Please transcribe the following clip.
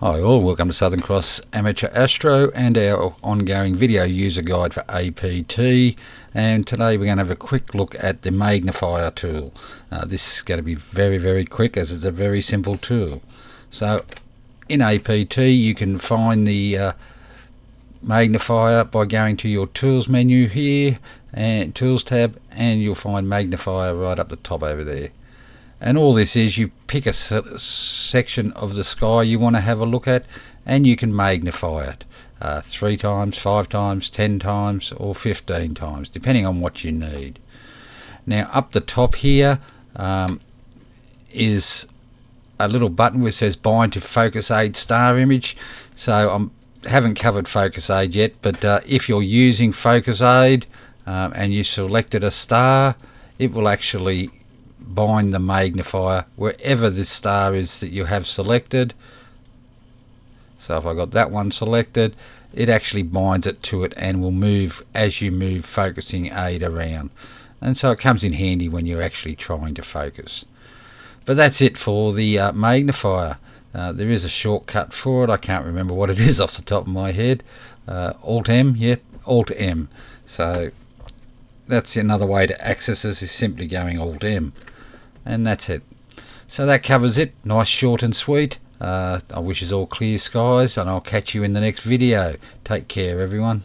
Hi all, welcome to Southern Cross Amateur Astro and our ongoing video user guide for APT, and today we're going to have a quick look at the Magnifier tool. This is going to be very quick as it's a very simple tool. So in APT you can find the Magnifier by going to your tools menu here and tools tab, and you'll find Magnifier right up the top over there. And all this is, you pick a section of the sky you want to have a look at and you can magnify it 3 times, 5 times, 10 times or 15 times depending on what you need. Now up the top here is a little button which says bind to Focus Aid star image. So I haven't covered Focus Aid yet, but if you're using Focus Aid and you selected a star, it will actually bind the magnifier wherever this star is that you have selected. So if I got that one selected, it actually binds it to it and will move as you move Focusing Aid around, and so it comes in handy when you're actually trying to focus. But that's it for the magnifier. There is a shortcut for it. I can't remember what it is off the top of my head. Alt-M, yep, Alt-M. So that's another way to access this, is simply going Alt-M. And that's it. So that covers it. Nice, short and sweet. I wish us all clear skies, and I'll catch you in the next video. Take care, everyone.